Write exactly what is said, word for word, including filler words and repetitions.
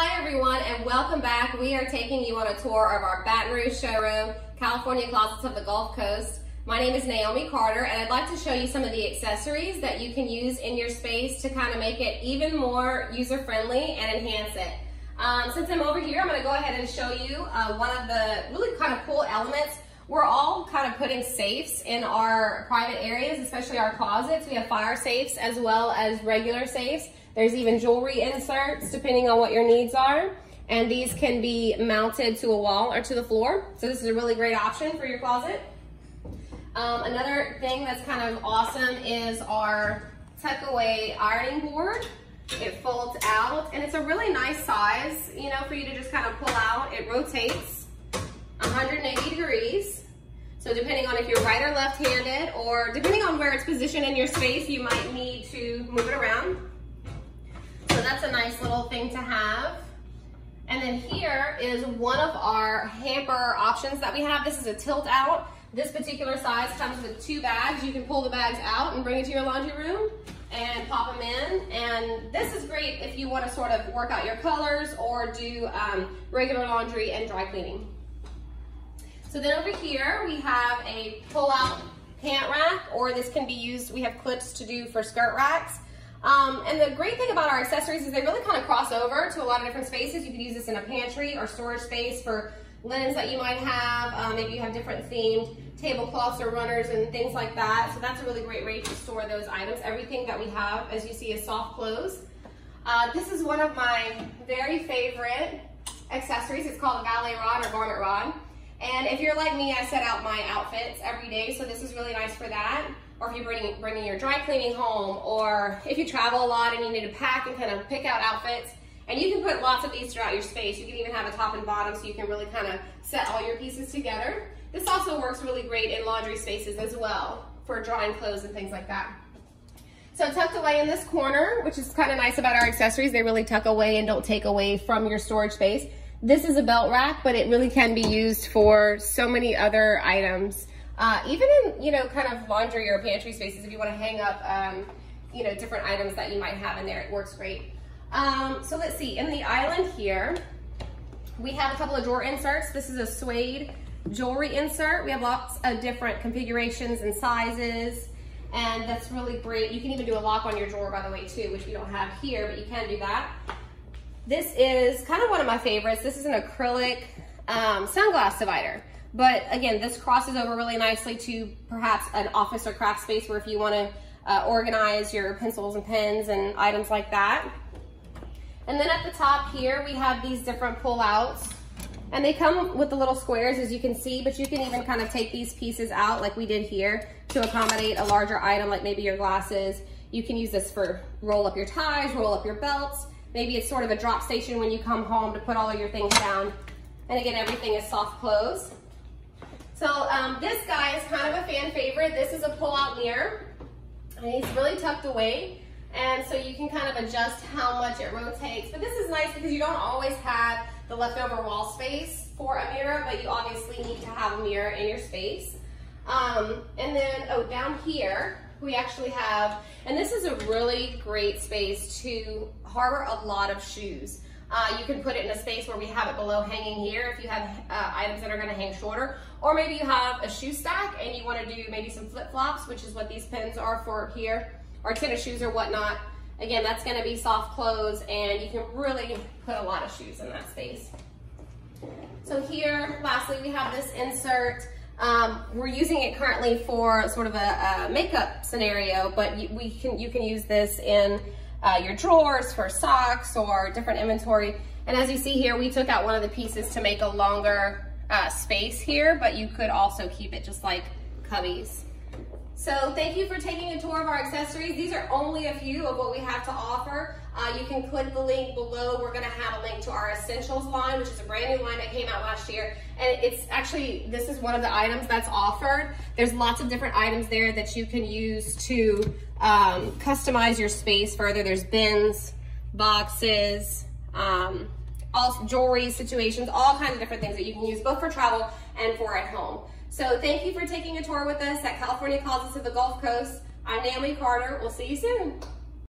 Hi everyone and welcome back. We are taking you on a tour of our Baton Rouge showroom, California Closets of the Gulf Coast. My name is Naomi Carter and I'd like to show you some of the accessories that you can use in your space to kind of make it even more user-friendly and enhance it. Um, since I'm over here, I'm going to go ahead and show you uh, one of the really kind of cool elements. We're all kind of putting safes in our private areas, especially our closets. We have fire safes as well as regular safes. There's even jewelry inserts depending on what your needs are, and these can be mounted to a wall or to the floor. So this is a really great option for your closet. Um, another thing that's kind of awesome is our tuck away ironing board. It folds out and it's a really nice size, you know, for you to just kind of pull out. It rotates one hundred eighty degrees. So depending on if you're right or left-handed, or depending on where it's positioned in your space, you might need to move it around. So that's a nice little thing to have. And then here is one of our hamper options that we have. This is a tilt out. This particular size comes with two bags. You can pull the bags out and bring it to your laundry room and pop them in. And this is great if you want to sort of work out your colors or do um, regular laundry and dry cleaning. So then over here we have a pull out pant rack, or this can be used, we have clips to do for skirt racks. Um, and the great thing about our accessories is they really kind of cross over to a lot of different spaces. You can use this in a pantry or storage space for linens that you might have. Um, maybe you have different themed tablecloths or runners and things like that. So that's a really great way to store those items. Everything that we have, as you see, is soft close. Uh, this is one of my very favorite accessories. It's called a ballet rod or garment rod. And if you're like me, I set out my outfits every day. So this is really nice for that. Or if you're bringing, bringing your dry cleaning home, or if you travel a lot and you need to pack and kind of pick out outfits. And you can put lots of these throughout your space. You can even have a top and bottom so you can really kind of set all your pieces together. This also works really great in laundry spaces as well for drying clothes and things like that. So tucked away in this corner, which is kind of nice about our accessories, they really tuck away and don't take away from your storage space. This is a belt rack, but it really can be used for so many other items. Uh, even in, you know, kind of laundry or pantry spaces, if you want to hang up, um, you know, different items that you might have in there, it works great. Um, so let's see, in the island here, we have a couple of drawer inserts. This is a suede jewelry insert. We have lots of different configurations and sizes, and that's really great. You can even do a lock on your drawer, by the way, too, which we don't have here, but you can do that. This is kind of one of my favorites. This is an acrylic um, sunglass divider. But again, this crosses over really nicely to perhaps an office or craft space where if you want to uh, organize your pencils and pens and items like that. And then at the top here, we have these different pull-outs. And they come with the little squares, as you can see, but you can even kind of take these pieces out like we did here to accommodate a larger item, like maybe your glasses. You can use this for roll up your ties, roll up your belts. Maybe it's sort of a drop station when you come home to put all of your things down. And again, everything is soft close. So um, this guy is kind of a fan favorite. This is a pull-out mirror, and he's really tucked away. And so you can kind of adjust how much it rotates. But this is nice because you don't always have the leftover wall space for a mirror, but you obviously need to have a mirror in your space. Um, and then, oh, down here, we actually have, and this is a really great space to harbor a lot of shoes. Uh, you can put it in a space where we have it below hanging here if you have uh, items that are going to hang shorter. Or maybe you have a shoe stack and you want to do maybe some flip-flops, which is what these pins are for here, or tennis shoes or whatnot. Again, that's going to be soft close, and you can really put a lot of shoes in that space. So here, lastly, we have this insert. Um, we're using it currently for sort of a, a makeup scenario, but you, we can, you can use this in Uh, your drawers for socks or different inventory. And as you see here, we took out one of the pieces to make a longer uh, space here, but you could also keep it just like cubbies. So thank you for taking a tour of our accessories. These are only a few of what we have to offer. Uh, you can click the link below. We're going to have a link to our Essentials line, which is a brand new line that came out last year. And it's actually, this is one of the items that's offered. There's lots of different items there that you can use to um, customize your space further. There's bins, boxes, um, all jewelry situations, all kinds of different things that you can use both for travel and for at home. So thank you for taking a tour with us at California Closets of the Gulf Coast. I'm Naomi Carter. We'll see you soon.